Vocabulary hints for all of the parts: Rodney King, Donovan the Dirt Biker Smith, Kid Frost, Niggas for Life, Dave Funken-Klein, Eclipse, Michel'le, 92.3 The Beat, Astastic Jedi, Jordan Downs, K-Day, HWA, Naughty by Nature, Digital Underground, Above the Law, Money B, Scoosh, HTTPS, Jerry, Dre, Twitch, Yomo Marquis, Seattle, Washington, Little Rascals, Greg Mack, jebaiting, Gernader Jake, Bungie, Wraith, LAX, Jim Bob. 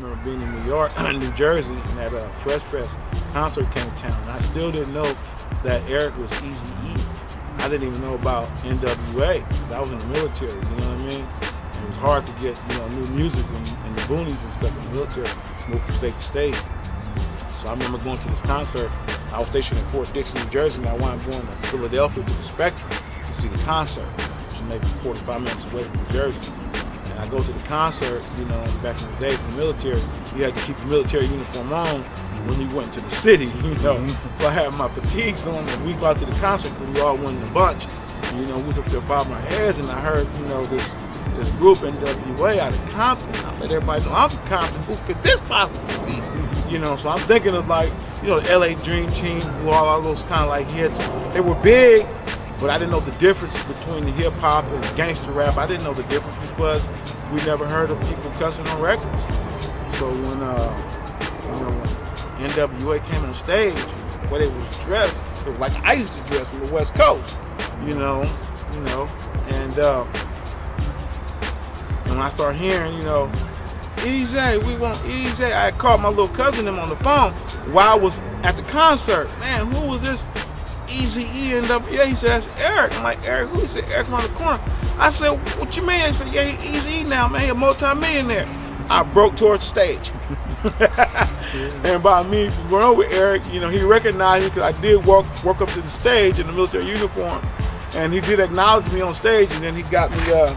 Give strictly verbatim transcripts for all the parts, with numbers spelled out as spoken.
remember being in New York, New Jersey, and that uh, Fresh Fest concert came to town. And I still didn't know that Eric was Eazy-E. I didn't even know about N W A I was in the military, you know what I mean? And it was hard to get, you know, new music in, in the boonies and stuff in the military, move from state to state. So I remember going to this concert. I was stationed in Fort Dixon, New Jersey, and I wound up going to Philadelphia to the Spectrum to see the concert, which was maybe forty-five minutes away from New Jersey. And I go to the concert, you know, back in the days in the military, you had to keep your military uniform on when you went to the city, you know. Mm-hmm. So I had my fatigues on, and we go out to the concert, and we all went in a bunch. And, you know, we was up there bobbing our heads, and I heard, you know, this this group N W A out of Compton. I let everybody know, I'm from Compton, who could this possibly be? You know, so I'm thinking of, like, you know, the L A Dream Team, who all, all those kind of, like, hits. They were big, but I didn't know the difference between the hip-hop and the gangster rap. I didn't know the difference because we never heard of people cussing on records. So when, uh, you know, when N W A came on stage, where they was dressed, it was like I used to dress from the West Coast, you know, you know, and uh, when I start hearing, you know, Eazy, we want Eazy. I called my little cousin him on the phone while I was at the concert. Man, who was this Eazy-E N W A? He said, that's Eric. I'm like, Eric, who? He said, Eric around the corner. I said, what you mean? He said, yeah, he Eazy-E now, man. He a multi-millionaire. I broke towards the stage. And by me going over Eric, you know, he recognized me because I did walk, walk up to the stage in the military uniform. And he did acknowledge me on stage, and then he got me uh,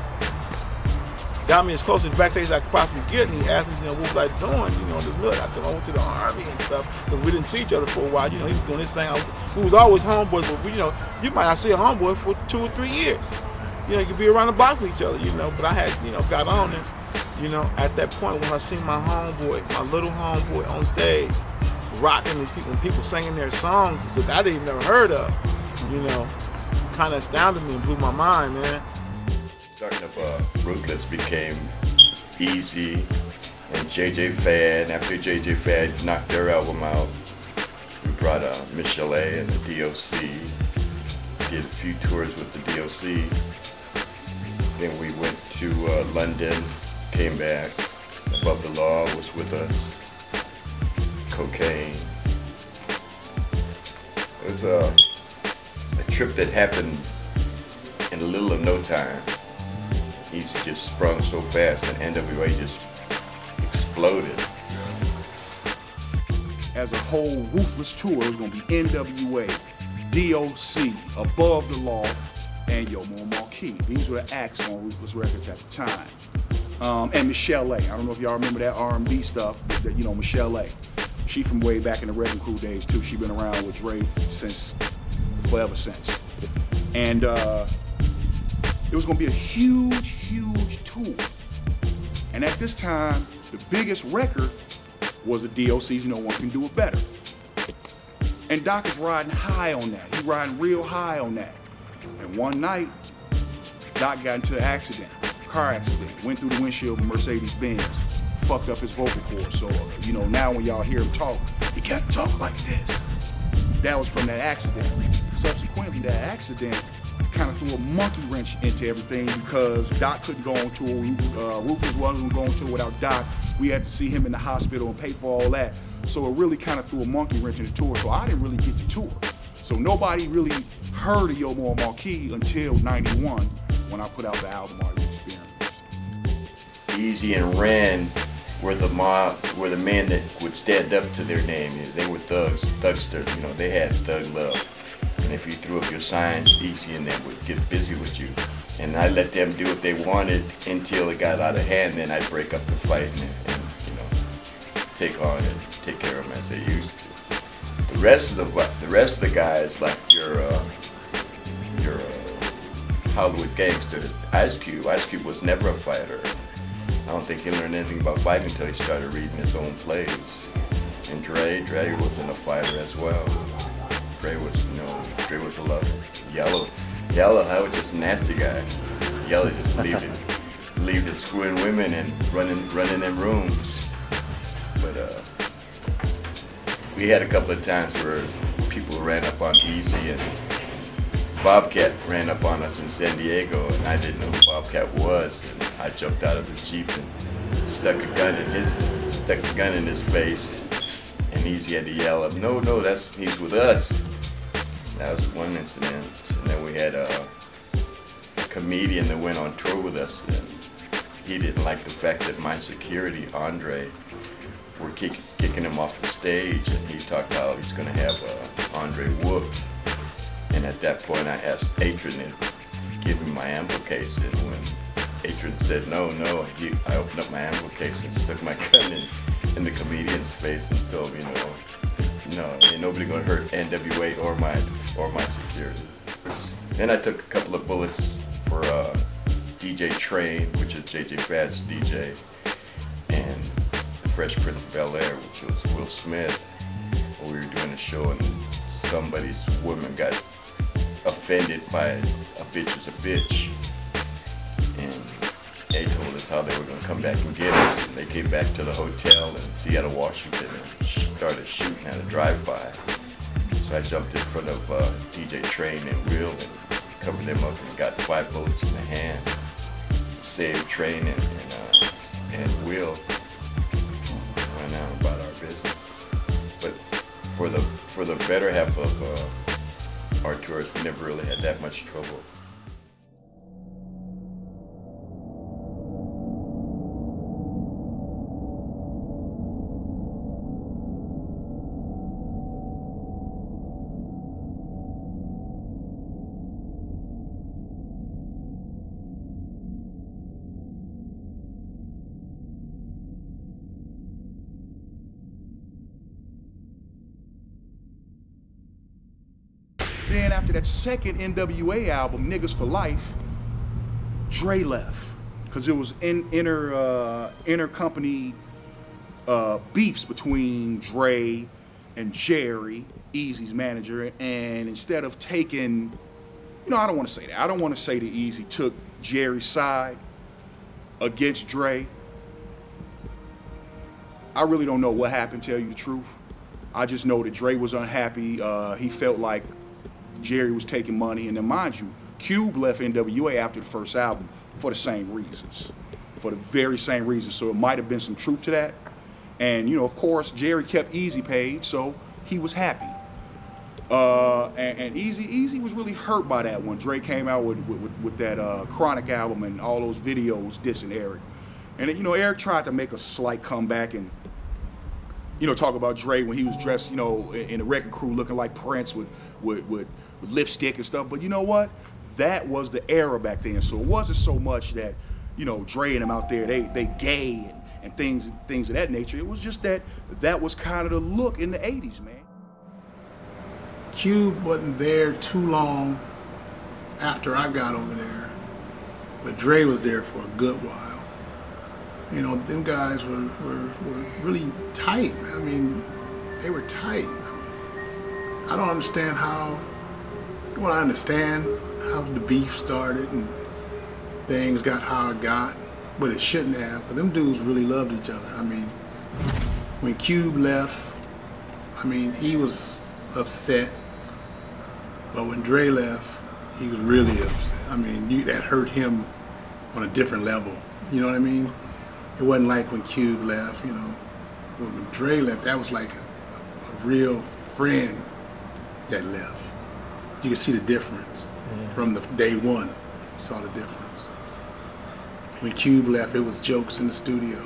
got me as close as backstage as I could possibly get, and he asked me, you know, what was I doing, you know, in the military. I told him I went to the Army and stuff, because we didn't see each other for a while. You know, he was doing his thing. I was, we was always homeboys, but, we, you know, you might not see a homeboy for two or three years. You know, you could be around the block with each other, you know, but I had, you know, got on and, you know, at that point when I seen my homeboy, my little homeboy on stage, rocking these people, and people singing their songs that I didn't even never heard of, you know, kind of astounded me and blew my mind, man. Starting up, uh, Ruthless became Eazy and J J Fad. After J J Fad knocked their album out, we brought uh, Michel'le and the D O C, did a few tours with the D O C. Then we went to uh, London, came back. Above the Law was with us. Cocaine. It was uh, a trip that happened in a little of no time. He's just sprung so fast, and N W A just exploded. As a whole Ruthless tour, it's gonna be N W A, D O C, Above the Law, and Yomo Marquis. These were the acts on Ruthless Records at the time. Um, and Michel'le, I don't know if y'all remember that R and B stuff, but the, you know, Michel'le. She from way back in the Red and Crew days too. She been around with Dre since forever since. And uh, it was gonna be a huge, huge tour. And at this time, the biggest record was the D O C's No One Can Do It Better. And Doc is riding high on that. He riding real high on that. And one night, Doc got into an accident, a car accident, went through the windshield of a Mercedes Benz, fucked up his vocal cords. So, you know, now when y'all hear him talk, he can't talk like this. That was from that accident. Subsequently, that accident kind of threw a monkey wrench into everything because Doc couldn't go on tour. Uh, Rufus wasn't going on tour without Doc. We had to see him in the hospital and pay for all that. So it really kind of threw a monkey wrench in the tour. So I didn't really get the tour. So nobody really heard of Yomo Marquis until ninety-one when I put out the album Art Experience. Eazy and Ren were the mob, were the men that would stand up to their name. They were thugs, thugsters. You know, they had thug love. And if you threw up your signs, Eazy and them would get busy with you. And I let them do what they wanted until it got out of hand, then I'd break up the fight and, and you know, take on and take care of them as they used to. The rest of the, the, rest of the guys, like your, uh, your uh, Hollywood gangster, Ice Cube. Ice Cube was never a fighter. I don't think he learned anything about fighting until he started reading his own plays. And Dre, Dre wasn't a fighter as well. Dre was, you know, Dre was a lover. Yellow, Yellow, I was just a nasty guy. Yellow just believed it, believed in screwing women and running, running them rooms. But uh, we had a couple of times where people ran up on Eazy, and Bobcat ran up on us in San Diego, and I didn't know who Bobcat was, and I jumped out of the Jeep and stuck a gun in his stuck a gun in his face, and Eazy had to yell up, "No, no, that's he's with us." That was one incident. And then we had a, a comedian that went on tour with us. And he didn't like the fact that my security, Andre, were kick, kicking him off the stage, and he talked how he's going to have uh, Andre whooped. And at that point, I asked Atron to give me my ammo case, and when Atron said no, no, he, I opened up my ammo case and stuck my gun in, in the comedian's face and told me, no, no, ain't nobody going to hurt N W A or my or my security. Then I took a couple of bullets for uh, D J Train, which is J J Fad's D J, and Fresh Prince of Bel-Air, which was Will Smith. We were doing a show and somebody's woman got offended by a bitch is a bitch. And they told us how they were going to come back and get us. And they came back to the hotel in Seattle, Washington, and started shooting at a drive-by. So I jumped in front of uh, D J Train and Will and covered them up and got five bullets in the hand. Saved Train and, and, uh, and Will. Went out about our business. But for the, for the better half of uh, our tours, we never really had that much trouble. Then after that second N W A album, Niggas for Life, Dre left because it was in, inner uh, inner company uh, beefs between Dre and Jerry, Eazy's manager. And instead of taking, you know, I don't want to say that. I don't want to say that Eazy took Jerry's side against Dre. I really don't know what happened, tell you the truth. I just know that Dre was unhappy. Uh, he felt like Jerry was taking money, and then mind you, Cube left N W A after the first album for the same reasons, for the very same reasons. So it might have been some truth to that. And you know, of course, Jerry kept Eazy paid, so he was happy. Uh, and, and Eazy, Eazy was really hurt by that when Dre came out with with, with that uh, Chronic album and all those videos dissing Eric. And you know, Eric tried to make a slight comeback and, you know, talk about Dre when he was dressed, you know, in a record crew looking like Prince with with with. With lipstick and stuff, but you know what? That was the era back then, so it wasn't so much that, you know, Dre and them out there, they they gay and, and things things of that nature. It was just that that was kind of the look in the eighties, man. Cube wasn't there too long after I got over there, but Dre was there for a good while. You know, them guys were, were, were really tight. I mean, they were tight. I don't understand how Well, I understand how the beef started and things got how it got, but it shouldn't have. But them dudes really loved each other. I mean, when Cube left, I mean, he was upset. But when Dre left, he was really upset. I mean, you, that hurt him on a different level. You know what I mean? It wasn't like when Cube left, you know. When Dre left, that was like a, a real friend that left. You can see the difference yeah. from the day one. You saw the difference. When Cube left, it was jokes in the studio.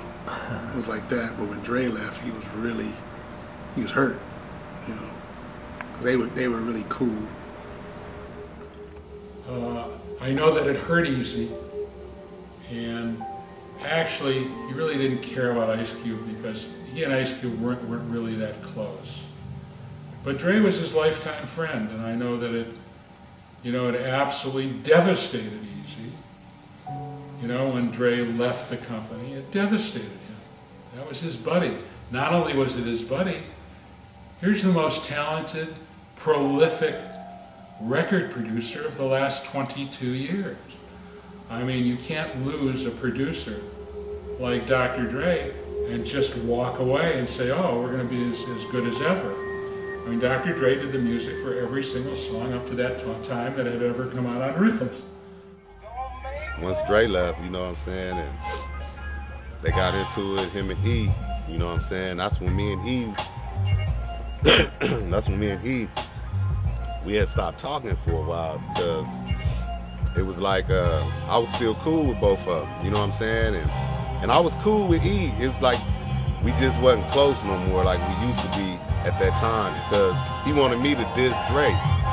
It was like that. But when Dre left, he was really, he was hurt. You know, they were they were really cool. Uh, I know that it hurt Eazy, and actually, he really didn't care about Ice Cube because he and Ice Cube weren't weren't really that close. But Dre was his lifetime friend, and I know that it, you know, it absolutely devastated Eazy. You know, when Dre left the company, it devastated him. That was his buddy. Not only was it his buddy, here's the most talented, prolific record producer of the last twenty-two years. I mean, you can't lose a producer like Doctor Dre and just walk away and say, oh, we're going to be as, as good as ever. I mean, Doctor Dre did the music for every single song up to that time that had ever come out on Ruthless. Once Dre left, you know what I'm saying, and they got into it, him and E. You know what I'm saying? That's when me and E, that's when me and E, we had stopped talking for a while because it was like uh, I was still cool with both of them. You know what I'm saying? And and I was cool with E. It's like we just wasn't close no more like we used to be at that time because he wanted me to diss Dre.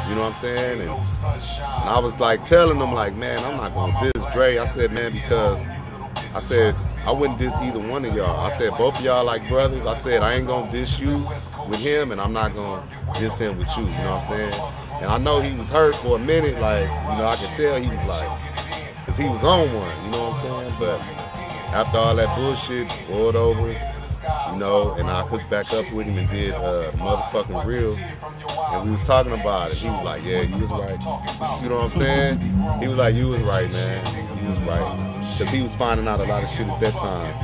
You know what I'm saying? And, and I was like telling him like, man, I'm not gonna diss Dre. I said, man, because I said, I wouldn't diss either one of y'all. I said, both of y'all like brothers. I said, I ain't gonna diss you with him and I'm not gonna diss him with you, you know what I'm saying? And I know he was hurt for a minute, like, you know, I could tell he was like, because he was on one, you know what I'm saying? But after all that bullshit, boiled over, you know, and I hooked back up with him and did uh, Motherfucking Real, and we was talking about it. He was like, yeah, you was right. You know what I'm saying? He was like, you was right, man. You was right. Because he was finding out a lot of shit at that time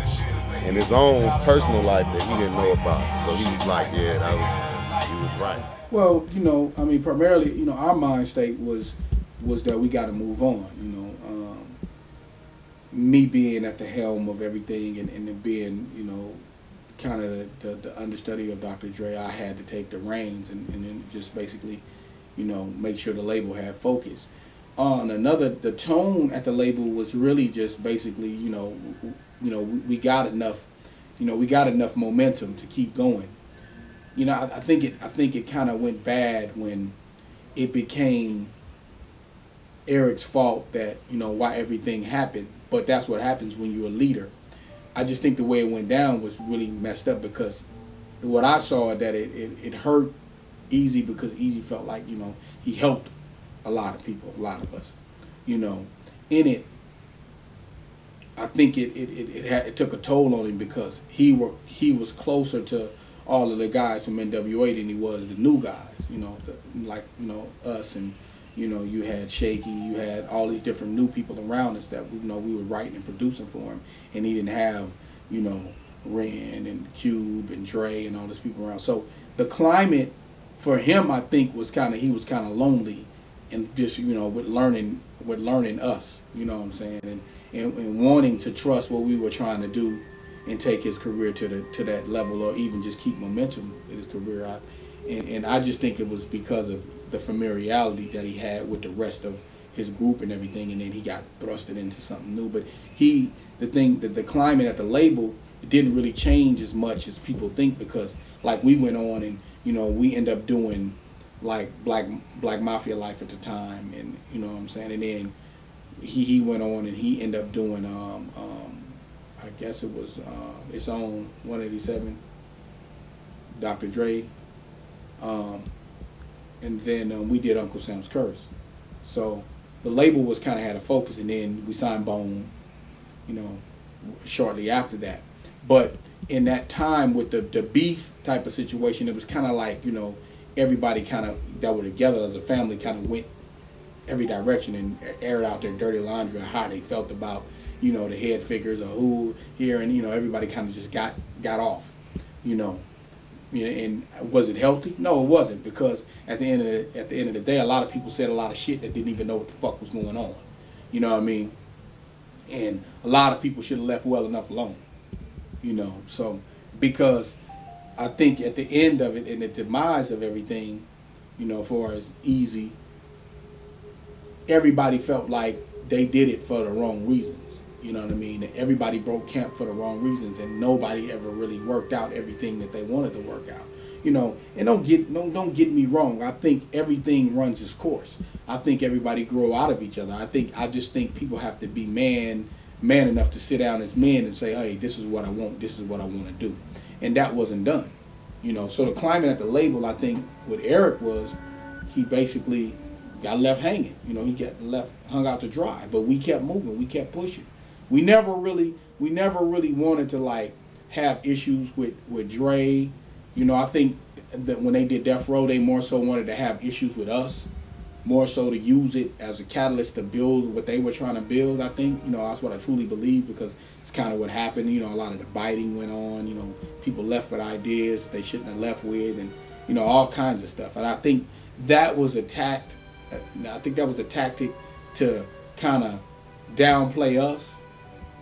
in his own personal life that he didn't know about. So he was like, yeah, that was, he was right. Well, you know, I mean, primarily, you know, our mind state was was that we got to move on, you know. Um, me being at the helm of everything and, and being, you know, kind of the, the, the understudy of Doctor Dre, I had to take the reins and, and then just basically, you know, make sure the label had focus. On another, the tone at the label was really just basically, you know, you know, we, we got enough, you know, we got enough momentum to keep going. You know, I, I think it. I think it kind of went bad when it became Eric's fault that you know why everything happened. But that's what happens when you're a leader. I just think the way it went down was really messed up because what I saw that it it, it hurt Eazy because Eazy felt like you know he helped a lot of people, a lot of us, you know, in it. I think it it it, it, had, it took a toll on him because he were he was closer to all of the guys from N W A than he was the new guys, you know, the, like, you know, us and, you know, you had Shaky, you had all these different new people around us that, you know, we were writing and producing for him, and he didn't have, you know, Ren and Cube and Dre and all these people around. So the climate for him, I think, was kind of, he was kind of lonely and just, you know, with learning, with learning us, you know what I'm saying, and, and, and wanting to trust what we were trying to do and take his career to the to that level, or even just keep momentum in his career. I, and and I just think it was because of the familiarity that he had with the rest of his group and everything, and then he got thrusted into something new. But he, the thing, the, the climate at the label didn't really change as much as people think, because like we went on and you know we end up doing like Black Black Mafia Life at the time, and you know what I'm saying. And then he he went on and he ended up doing um. um I guess it was uh, its own one eighty-seven, Doctor Dre, um, and then um, we did Uncle Sam's Curse. So the label was kind of had a focus, and then we signed Bone, you know, shortly after that. But in that time with the, the beef type of situation, it was kind of like, you know, everybody kind of that were together as a family kind of went every direction and aired out their dirty laundry on how they felt about, you know, the head figures or who here, and you know everybody kind of just got got off, you know. And was it healthy? No, it wasn't, because at the end of the, at the end of the day, a lot of people said a lot of shit that didn't even know what the fuck was going on. You know what I mean? And a lot of people should have left well enough alone, you know. So because I think at the end of it and the demise of everything, you know, as far as Eazy, everybody felt like they did it for the wrong reason. You know what I mean? Everybody broke camp for the wrong reasons, and nobody ever really worked out everything that they wanted to work out. You know, and don't get don't don't get me wrong. I think everything runs its course. I think everybody grow out of each other. I think I just think people have to be man man enough to sit down as men and say, hey, this is what I want. This is what I want to do, and that wasn't done. You know, so the climate at the label, I think, with Eric was he basically got left hanging. You know, he got left hung out to dry. But we kept moving. We kept pushing. We never really, we never really wanted to like have issues with with Dre, you know. I think that when they did Death Row, they more so wanted to have issues with us, more so to use it as a catalyst to build what they were trying to build. I think, you know, that's what I truly believe, because it's kind of what happened. You know, a lot of the biting went on. You know, people left with ideas that they shouldn't have left with, and you know, all kinds of stuff. And I think that was a tact. I think that was a tactic to kind of downplay us.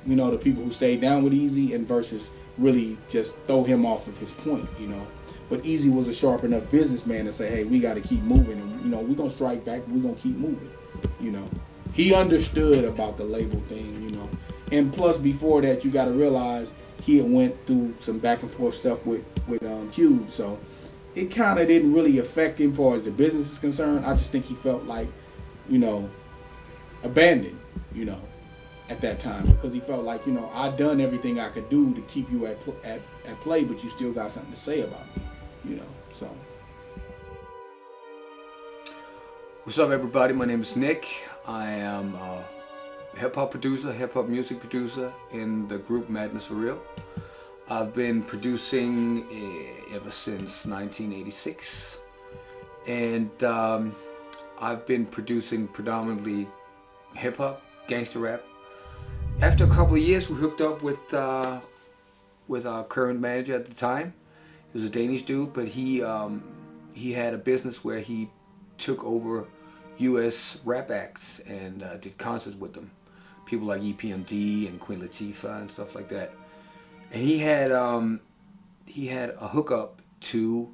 you know, the people who stayed down with Eazy and versus really just throw him off of his point, you know. But Eazy was a sharp enough businessman to say, hey, we got to keep moving. And, you know, we're going to strike back. We're going to keep moving, you know. He understood about the label thing, you know. And plus, before that, you got to realize he had went through some back and forth stuff with, with um, Cube. So it kind of didn't really affect him as far as the business is concerned. I just think he felt like, you know, abandoned, you know, at that time, because he felt like, you know, I done everything I could do to keep you at, pl at, at play, but you still got something to say about me, you know, so. What's up, everybody? My name is Nick. I am a hip-hop producer, hip-hop music producer in the group Madness For Real. I've been producing eh, ever since nineteen eighty-six, and um, I've been producing predominantly hip-hop, gangster rap. After a couple of years, we hooked up with uh, with our current manager at the time. He was a Danish dude, but he um, he had a business where he took over U S rap acts and uh, did concerts with them, people like E P M D and Queen Latifah and stuff like that. And he had um, he had a hookup to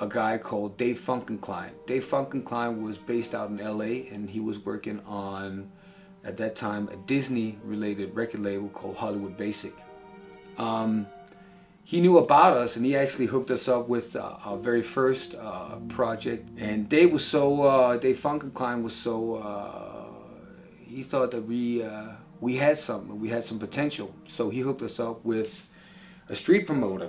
a guy called Dave Funken-Klein. Dave Funken-Klein was based out in L A, and he was working on, at that time, a Disney-related record label called Hollywood Basic. Um, he knew about us, and he actually hooked us up with uh, our very first uh, project. And Dave was so, uh, Dave Funken-Klein was so, uh, he thought that we uh, we had something, we had some potential. So he hooked us up with a street promoter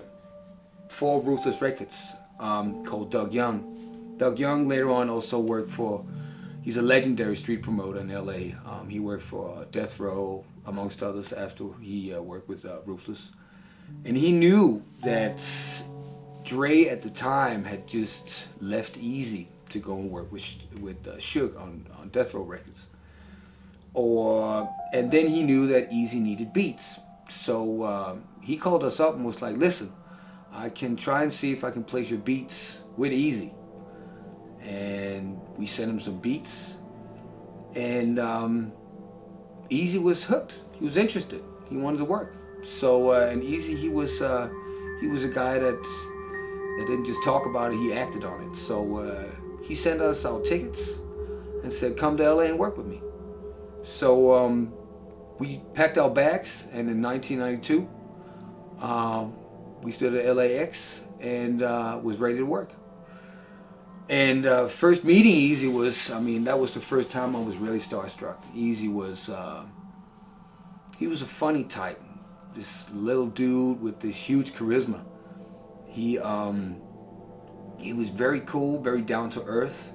for Ruthless Records um, called Doug Young. Doug Young later on also worked for, he's a legendary street promoter in L A. Um, he worked for uh, Death Row, amongst others, after he uh, worked with uh, Ruthless. And he knew that Dre at the time had just left Eazy to go and work with with uh, Suge on, on Death Row Records. Or, and then he knew that Eazy needed beats. So um, he called us up and was like, listen, I can try and see if I can place your beats with Eazy. And we sent him some beats, and um, Eazy was hooked. He was interested. He wanted to work. So, uh, and Eazy, he was uh, he was a guy that that didn't just talk about it. He acted on it. So uh, he sent us our tickets and said, "Come to L A and work with me." So um, we packed our bags, and in nineteen ninety-two, uh, we stood at L A X and uh, was ready to work. And uh, first meeting Eazy was, I mean, that was the first time I was really starstruck. Eazy was, uh, he was a funny type. This little dude with this huge charisma. He, um, he was very cool, very down to earth,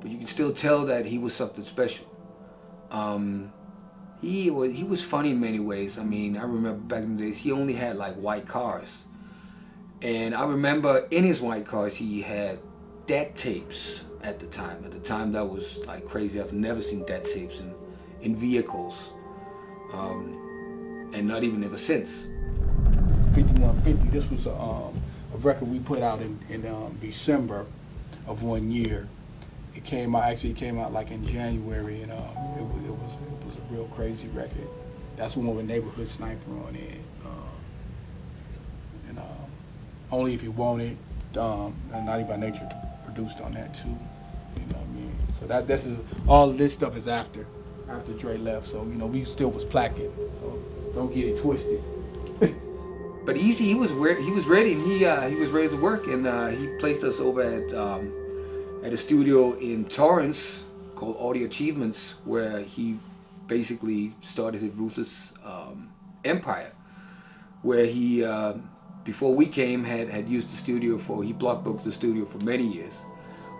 but you can still tell that he was something special. Um, he, was, he was funny in many ways. I mean, I remember back in the days, he only had like white cars. And I remember in his white cars, he had DAT tapes at the time. At the time, that was like crazy. I've never seen DAT tapes in, in vehicles, um, and not even ever since. fifty-one fifty, this was a, um, a record we put out in, in um, December of one year. It came out, actually it came out like in January, and um, it, was, it, was, it was a real crazy record. That's when we were Neighborhood Sniper on it. Uh, and uh, Only If You Want It, um, and Naughty by Nature produced on that too, you know what I mean? So that this is, all this stuff is after, after Dre left, so you know, we still was placking, so don't get it twisted. But Eazy, he was where, he was ready, and he, uh, he was ready to work, and uh, he placed us over at, um, at a studio in Torrance called Audio Achievements, where he basically started his Ruthless um, empire, where he, uh, before we came, had, had used the studio for, he block booked the studio for many years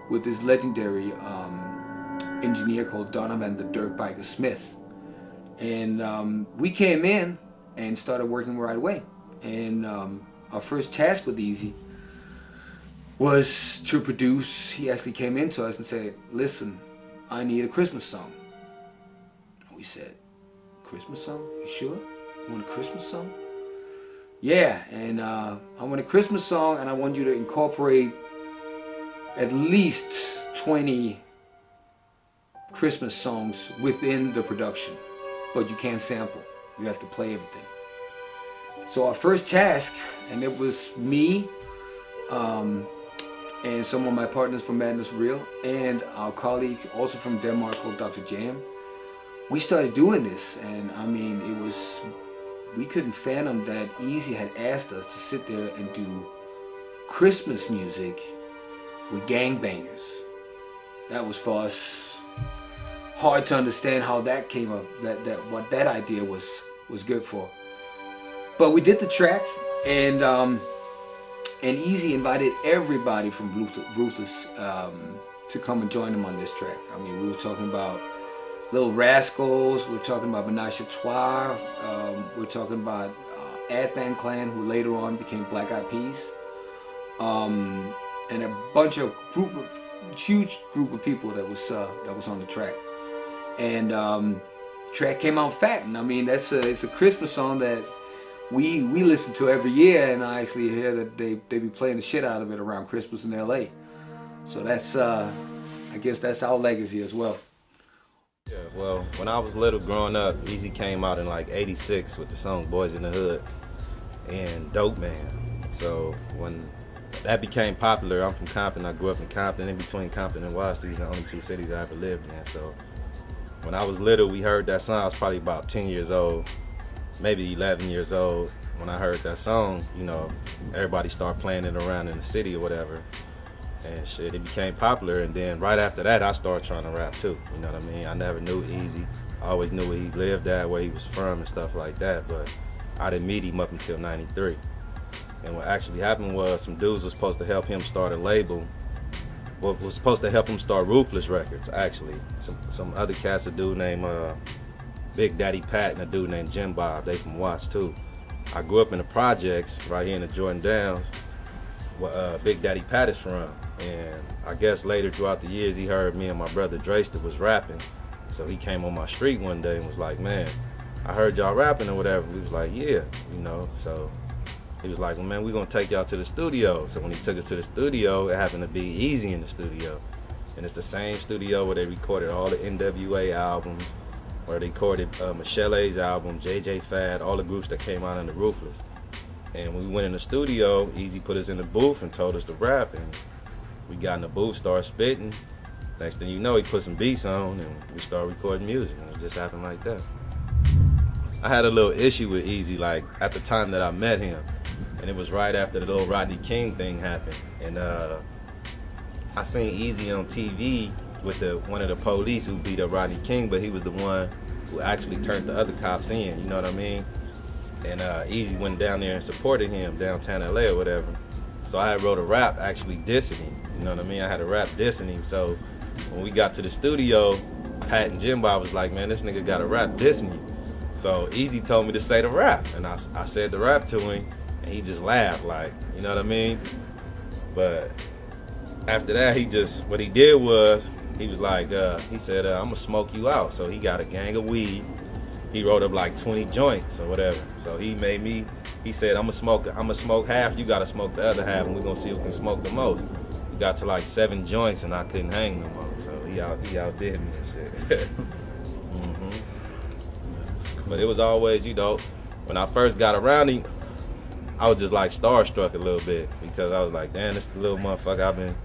with this legendary um, engineer called Donovan the Dirt Biker Smith. And um, we came in and started working right away. And um, our first task with Eazy was to produce, he actually came in to us and said, listen, I need a Christmas song. And we said, Christmas song? You sure? You want a Christmas song? Yeah, and uh, I want a Christmas song, and I want you to incorporate at least twenty Christmas songs within the production, but you can't sample. You have to play everything. So our first task, and it was me um, and some of my partners from Madness For Real and our colleague also from Denmark called Doctor Jam, we started doing this, and I mean, it was, we couldn't fathom that Eazy had asked us to sit there and do Christmas music with gangbangers. That was for us hard to understand how that came up, that, that what that idea was was good for. But we did the track, and um, and Eazy invited everybody from Ruthless, Ruthless um, to come and join him on this track. I mean, we were talking about Little Rascals, we were talking about Menage a Trois, um, we were talking about uh, Advan Clan, who later on became Black Eyed Peas, um, and a bunch of group, of, huge group of people that was uh, that was on the track. And um, track came out fattin'. I mean, that's a, it's a Christmas song that we we listen to every year, and I actually hear that they, they be playing the shit out of it around Christmas in L A. So that's, uh, I guess that's our legacy as well. Yeah, well, when I was little growing up, Eazy came out in like eighty-six with the song Boys in the Hood and Dope Man. So when that became popular, I'm from Compton, I grew up in Compton, in between Compton and Watts, these are the only two cities I ever lived in. So when I was little, we heard that song. I was probably about ten years old, maybe eleven years old. When I heard that song, you know, everybody started playing it around in the city or whatever. And shit, it became popular. And then right after that, I started trying to rap too. You know what I mean? I never knew Eazy. I always knew where he lived at, where he was from and stuff like that. But I didn't meet him up until ninety-three. And what actually happened was some dudes was supposed to help him start a label. What was supposed to help him start Ruthless Records, actually. Some some other cats, a dude named uh, Big Daddy Pat and a dude named Jim Bob. They from Watts too. I grew up in the projects right here in the Jordan Downs, where uh, Big Daddy Pat is from. And I guess later throughout the years, he heard me and my brother Drayster was rapping. So he came on my street one day and was like, man, I heard y'all rapping or whatever. We was like, yeah, you know, so. He was like, well, man, we're going to take y'all to the studio. So when he took us to the studio, it happened to be Eazy in the studio. And it's the same studio where they recorded all the N W A albums, where they recorded uh, Michel'le's album, J J Fad, all the groups that came out in the Ruthless. And when we went in the studio, Eazy put us in the booth and told us to rap. And we got in the booth, started spitting. Next thing you know, he put some beats on, and we started recording music. And it just happened like that. I had a little issue with Eazy, like, at the time that I met him. And it was right after the little Rodney King thing happened. And uh, I seen Eazy on T V with the, one of the police who beat up Rodney King, but he was the one who actually turned the other cops in, you know what I mean? And uh, Eazy went down there and supported him, downtown L A or whatever. So I wrote a rap actually dissing him, you know what I mean? I had a rap dissing him. So when we got to the studio, Pat and Jim Bob was like, man, this nigga got a rap dissing you. So Eazy told me to say the rap, and I, I said the rap to him. And he just laughed, like, you know what I mean? But after that, he just, what he did was, he was like, uh, he said, uh, I'm gonna smoke you out. So he got a gang of weed. He rolled up like twenty joints or whatever. So he made me, he said, I'm gonna smoke, I'm gonna smoke half, you gotta smoke the other half, and we're gonna see who can smoke the most. We got to like seven joints and I couldn't hang no more. So he out, he outdid me and shit. Mm-hmm. But it was always, you know, when I first got around him, I was just like starstruck a little bit, because I was like, damn, this little motherfucker I've been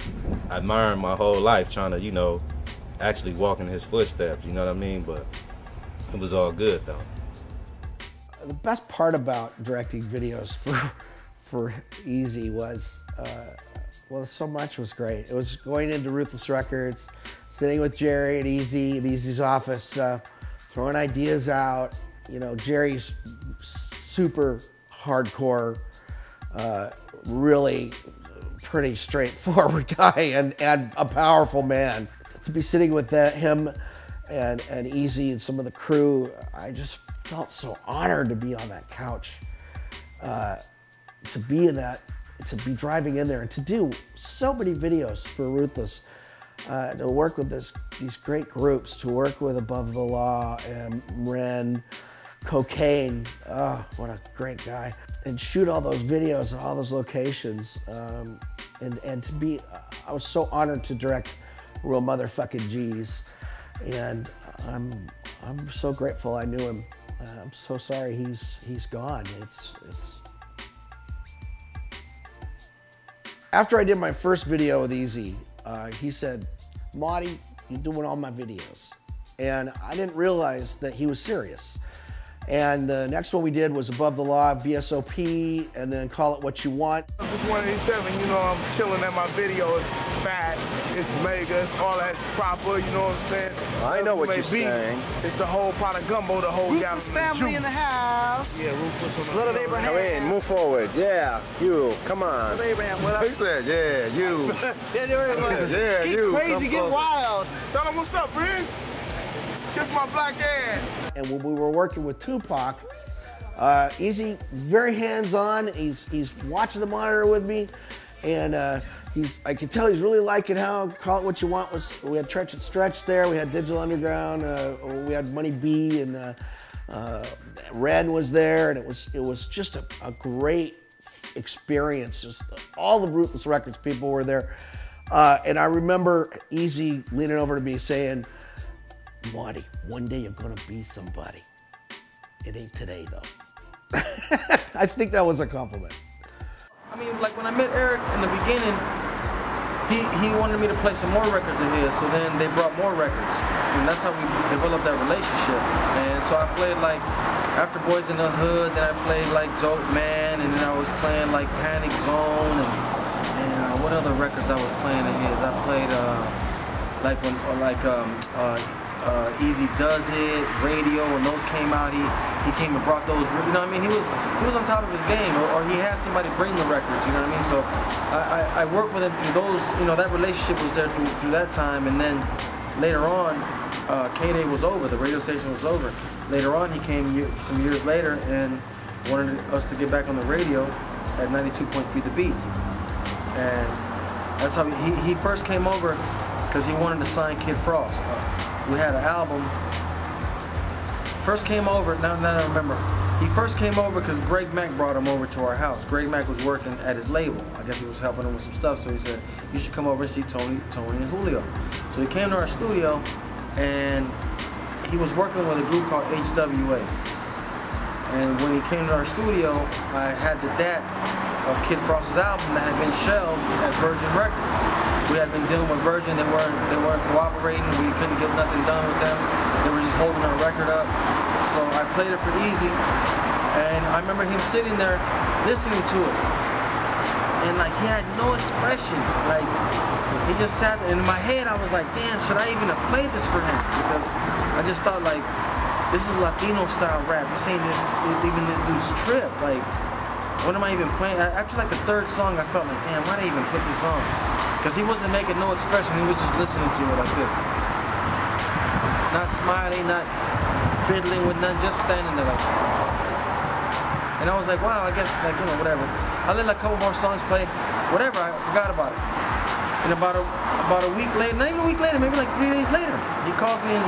admiring my whole life, trying to, you know, actually walk in his footsteps, you know what I mean? But it was all good though. The best part about directing videos for for Eazy was, uh, well, so much was great. It was going into Ruthless Records, sitting with Jerry and Eazy in Eazy's office, uh, throwing ideas out. You know, Jerry's super hardcore, uh, really pretty straightforward guy, and, and a powerful man. To be sitting with that, him and, and Eazy and some of the crew, I just felt so honored to be on that couch, uh, to be in that, to be driving in there and to do so many videos for Ruthless, uh, to work with this, these great groups, to work with Above the Law and Ren, Cocaine, oh, what a great guy. And shoot all those videos and all those locations. Um, and, and to be, I was so honored to direct real motherfucking G's. And I'm, I'm so grateful I knew him Uh, I'm so sorry he's he's gone. It's it's. After I did my first video with Eazy, uh, he said, "Marty, you're doing all my videos," and I didn't realize that he was serious. And the next one we did was Above the Law, B S O P, and then Call It What You Want. It's one eighty-seven, you know, I'm chilling at my video. It's fat, it's mega, it's all that's proper, you know what I'm saying? I know what you're saying. It's the whole pot of gumbo, the whole Ruthless family in the house. Yeah, Ruthless. Little Abraham. Come in, move forward, yeah, you, come on. Little Abraham, what up? He said, yeah, you. yeah, yeah, get you. Get crazy, come get closer. Wild. Tell him what's up, man. Kiss my black ass. And when we were working with Tupac, uh, Eazy, very hands-on. He's he's watching the monitor with me, and uh, he's I could tell he's really liking how Call It What You Want was. We had Stretch and Stretch there. We had Digital Underground. Uh, we had Money B and uh, uh, Ren was there, and it was it was just a, a great experience. Just all the Ruthless Records people were there, uh, and I remember Eazy leaning over to me saying, "Marty, one day you're gonna be somebody. It ain't today, though." I think that was a compliment. I mean, like when I met Eric in the beginning, he, he wanted me to play some more records of his, so then they brought more records. And that's how we developed that relationship. And so I played like, after Boys in the Hood, then I played like Dope Man, and then I was playing like Panic Zone, and, and uh, what other records I was playing of his? I played uh, like when, or like, um, uh, Uh, Eazy Does It, Radio, and those came out. He he came and brought those. You know what I mean? He was he was on top of his game, or, or he had somebody bring the records. You know what I mean? So I, I, I worked with him through those. You know, that relationship was there through, through that time, and then later on, uh, K-Day was over. The radio station was over. Later on, he came some years later and wanted us to get back on the radio at ninety-two point three The Beat, and that's how he he first came over because he wanted to sign Kid Frost. Uh, We had an album. First came over, now, now I remember. He first came over because Greg Mack brought him over to our house. Greg Mack was working at his label. I guess he was helping him with some stuff, so he said, "You should come over and see Tony, Tony and Julio." So he came to our studio, and he was working with a group called H W A. And when he came to our studio, I had the D A T of Kid Frost's album that had been shelved at Virgin Records. We had been dealing with Virgin, they weren't, they weren't cooperating, we couldn't get nothing done with them, they were just holding our record up. So I played it for Eazy, and I remember him sitting there listening to it. And like, he had no expression, like, he just sat there. And in my head I was like, damn, should I even have played this for him? Because I just thought like, this is Latino style rap, this ain't this, even this dude's trip, like, what am I even playing? After like the third song, I felt like, damn, why did I even put this on? Because he wasn't making no expression, he was just listening to it like this. Not smiling, not fiddling with none, just standing there like that. And I was like, wow, I guess, like, you know, whatever. I let like a couple more songs play, whatever, I forgot about it. And about a, about a week later, not even a week later, maybe like three days later, he calls me and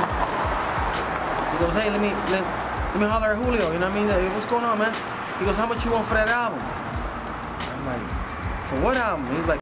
he goes, "Hey, let me, let, let me holler at Julio, you know what I mean? Hey, what's going on, man?" He goes, "How much you want for that album?" I'm like, "For what album?" He's like,